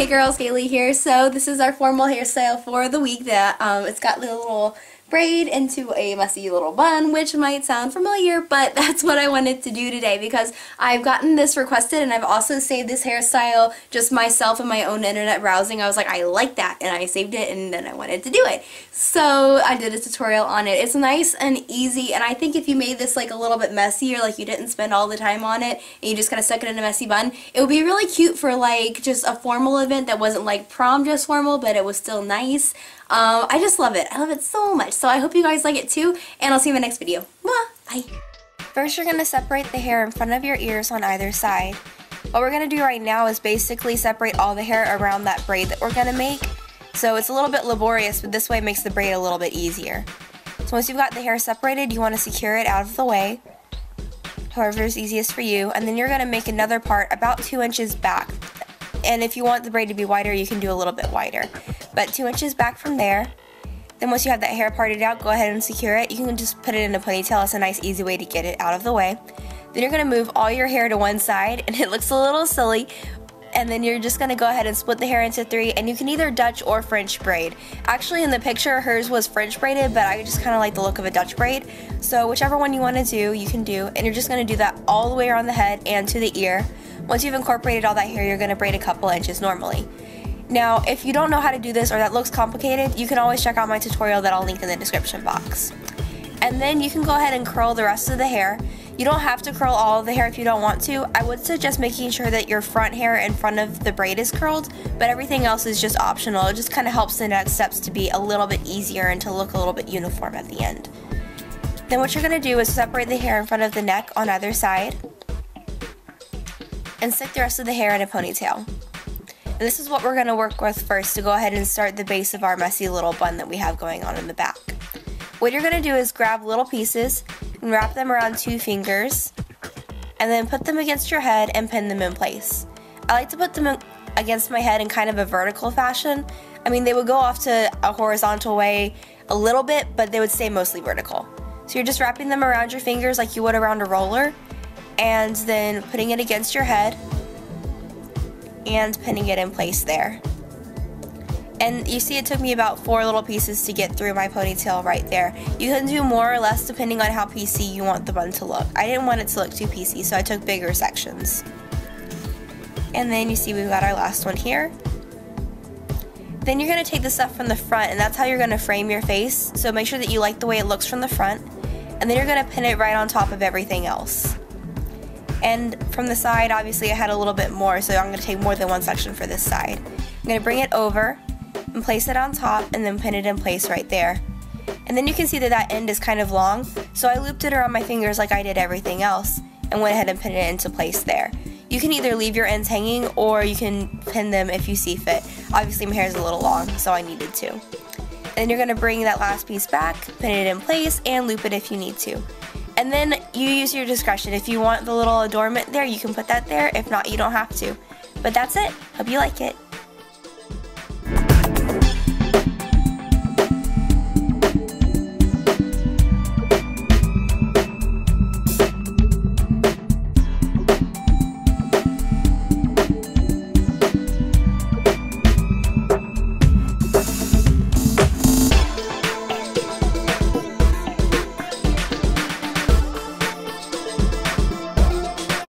Hey girls, Kayley here. So this is our formal hairstyle for the week that it's got a little braid into a messy little bun, which might sound familiar, but that's what I wanted to do today because I've gotten this requested, and I've also saved this hairstyle just myself in my own internet browsing. I was like, I like that, and I saved it, and then I wanted to do it. So I did a tutorial on it. It's nice and easy, and I think if you made this like a little bit messy, or like you didn't spend all the time on it and you just kind of stuck it in a messy bun, it would be really cute for like just a formal event that wasn't like prom dress formal, but it was still nice. I just love it. I love it so much. So I hope you guys like it too, and I'll see you in the next video. Bye! First, you're going to separate the hair in front of your ears on either side. What we're going to do right now is basically separate all the hair around that braid that we're going to make. So it's a little bit laborious, but this way it makes the braid a little bit easier. So once you've got the hair separated, you want to secure it out of the way, however is easiest for you, and then you're going to make another part about 2 inches back. And if you want the braid to be wider, you can do a little bit wider, but 2 inches back from there. Then once you have that hair parted out, go ahead and secure it. You can just put it in a ponytail. It's a nice easy way to get it out of the way. Then you're going to move all your hair to one side, and it looks a little silly, and then you're just going to go ahead and split the hair into three, and you can either Dutch or French braid. Actually, in the picture hers was French braided, but I just kind of like the look of a Dutch braid, so whichever one you want to do you can do, and you're just going to do that all the way around the head and to the ear. Once you've incorporated all that hair, you're going to braid a couple inches normally. Now, if you don't know how to do this or that looks complicated, you can always check out my tutorial that I'll link in the description box. And then you can go ahead and curl the rest of the hair. You don't have to curl all of the hair if you don't want to. I would suggest making sure that your front hair in front of the braid is curled, but everything else is just optional. It just kind of helps the next steps to be a little bit easier and to look a little bit uniform at the end. Then what you're going to do is separate the hair in front of the neck on either side, and stick the rest of the hair in a ponytail. And this is what we're going to work with first to go ahead and start the base of our messy little bun that we have going on in the back. What you're going to do is grab little pieces and wrap them around 2 fingers, and then put them against your head and pin them in place. I like to put them against my head in kind of a vertical fashion. I mean, they would go off to a horizontal way a little bit, but they would stay mostly vertical. So you're just wrapping them around your fingers like you would around a roller, and then putting it against your head and pinning it in place there. And you see it took me about 4 little pieces to get through my ponytail right there. You can do more or less depending on how PC you want the bun to look. I didn't want it to look too PC, so I took bigger sections. And then you see we've got our last one here. Then you're going to take the stuff from the front, and that's how you're going to frame your face, so make sure that you like the way it looks from the front. And then you're going to pin it right on top of everything else. And from the side, obviously I had a little bit more, so I'm going to take more than one section for this side. I'm going to bring it over and place it on top, and then pin it in place right there. And then you can see that that end is kind of long, so I looped it around my fingers like I did everything else and went ahead and pinned it into place there. You can either leave your ends hanging or you can pin them if you see fit. Obviously my hair is a little long, so I needed to. And then you're going to bring that last piece back, pin it in place, and loop it if you need to. And then you use your discretion. If you want the little adornment there, you can put that there. If not, you don't have to. But that's it. Hope you like it.